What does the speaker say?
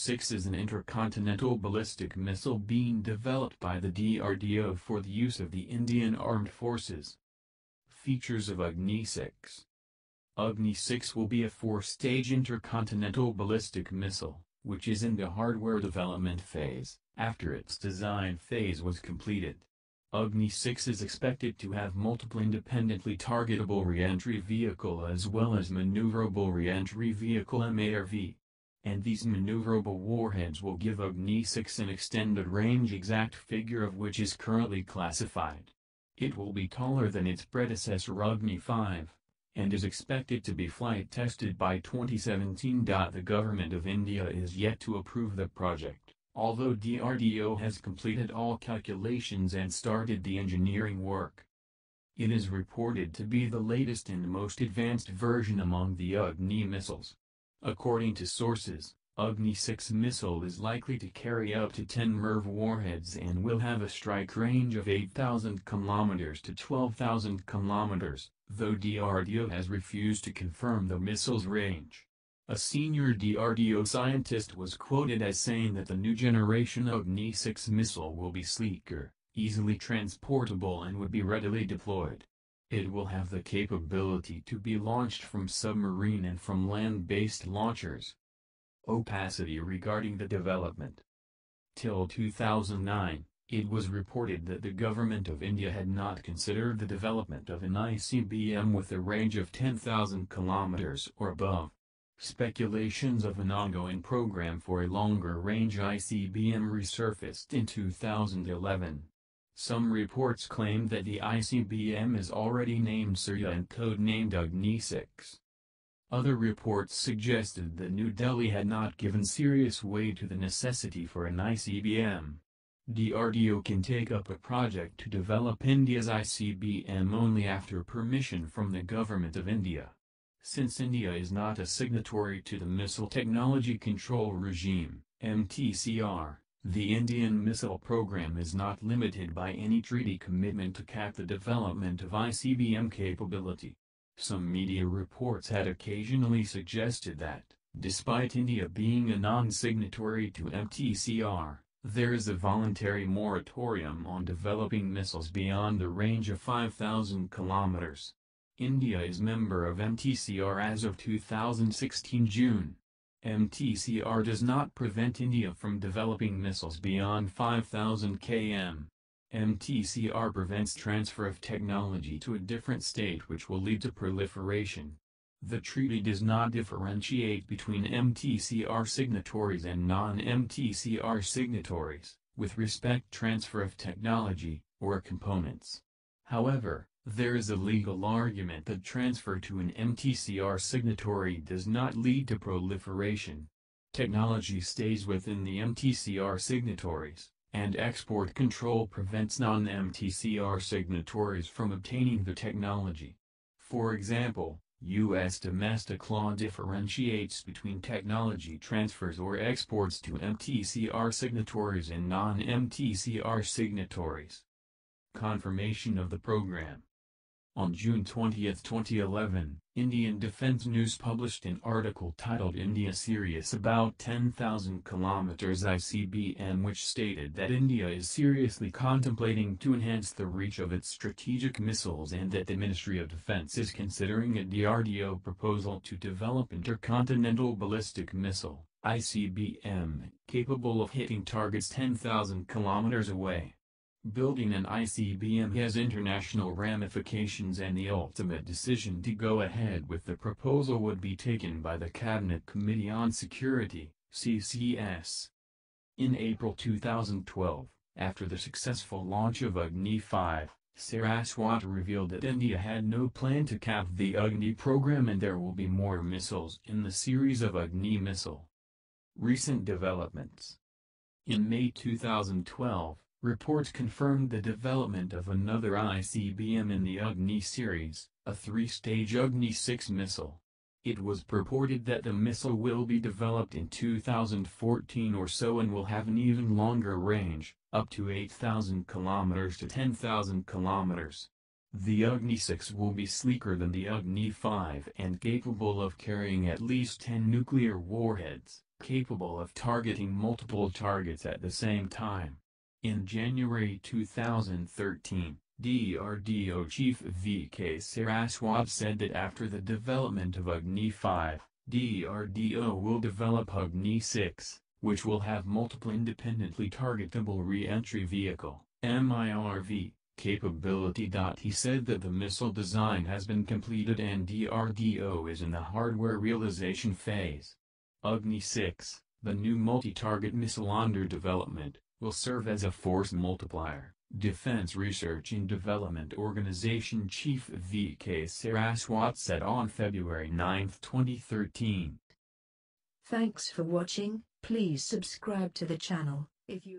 MIRV-6 is an intercontinental ballistic missile being developed by the DRDO for the use of the Indian Armed Forces. Features of Agni-6. Agni-6 will be a four-stage intercontinental ballistic missile, which is in the hardware development phase, after its design phase was completed. Agni-6 is expected to have multiple independently targetable re-entry vehicle as well as maneuverable re-entry vehicle (MARV). And these maneuverable warheads will give Agni-6 an extended range, exact figure of which is currently classified. It will be taller than its predecessor Agni-5, and is expected to be flight tested by 2017. The Government of India is yet to approve the project, although DRDO has completed all calculations and started the engineering work. It is reported to be the latest and most advanced version among the Agni missiles. According to sources, Agni-6 missile is likely to carry up to 10 MIRV warheads and will have a strike range of 8,000 km to 12,000 km, though DRDO has refused to confirm the missile's range. A senior DRDO scientist was quoted as saying that the new generation Agni-6 missile will be sleeker, easily transportable and would be readily deployed. It will have the capability to be launched from submarine and from land-based launchers. Opacity regarding the development. Till 2009, it was reported that the Government of India had not considered the development of an ICBM with a range of 10,000 km or above. Speculations of an ongoing program for a longer-range ICBM resurfaced in 2011. Some reports claim that the ICBM is already named Surya and codenamed Agni-6. Other reports suggested that New Delhi had not given serious weight to the necessity for an ICBM. DRDO can take up a project to develop India's ICBM only after permission from the Government of India. Since India is not a signatory to the Missile Technology Control Regime (MTCR), the Indian missile program is not limited by any treaty commitment to cap the development of ICBM capability. Some media reports had occasionally suggested that, despite India being a non-signatory to MTCR, there is a voluntary moratorium on developing missiles beyond the range of 5,000 kilometers. India is member of MTCR as of 2016 June. MTCR does not prevent India from developing missiles beyond 5,000 km. MTCR prevents transfer of technology to a different state which will lead to proliferation. The treaty does not differentiate between MTCR signatories and non-MTCR signatories, with respect transfer of technology, or components. However, there is a legal argument that transfer to an MTCR signatory does not lead to proliferation. Technology stays within the MTCR signatories, and export control prevents non-MTCR signatories from obtaining the technology. For example, U.S. domestic law differentiates between technology transfers or exports to MTCR signatories and non-MTCR signatories. Confirmation of the program. On June 20, 2011, Indian Defense News published an article titled India Serious About 10,000 km ICBM, which stated that India is seriously contemplating to enhance the reach of its strategic missiles and that the Ministry of Defense is considering a DRDO proposal to develop intercontinental ballistic missile ICBM, capable of hitting targets 10,000 km away. Building an ICBM has international ramifications, and the ultimate decision to go ahead with the proposal would be taken by the Cabinet Committee on Security (CCS). In April 2012, after the successful launch of Agni-5, Saraswat revealed that India had no plan to cap the Agni program and there will be more missiles in the series of Agni missile. Recent developments. In May 2012, reports confirmed the development of another ICBM in the Agni series, a three-stage Agni-6 missile. It was purported that the missile will be developed in 2014 or so and will have an even longer range, up to 8,000 km to 10,000 km. The Agni-6 will be sleeker than the Agni-5 and capable of carrying at least 10 nuclear warheads, capable of targeting multiple targets at the same time. In January 2013, DRDO Chief V.K. Saraswat said that after the development of Agni-5, DRDO will develop Agni-6, which will have multiple independently targetable re-entry vehicle (MIRV) capability. He said that the missile design has been completed and DRDO is in the hardware realization phase. Agni-6, the new multi-target missile under development, will serve as a force multiplier. Defense Research and Development Organization Chief V.K. Saraswat said on February 9, 2013. Thanks for watching. Please subscribe to the channel if you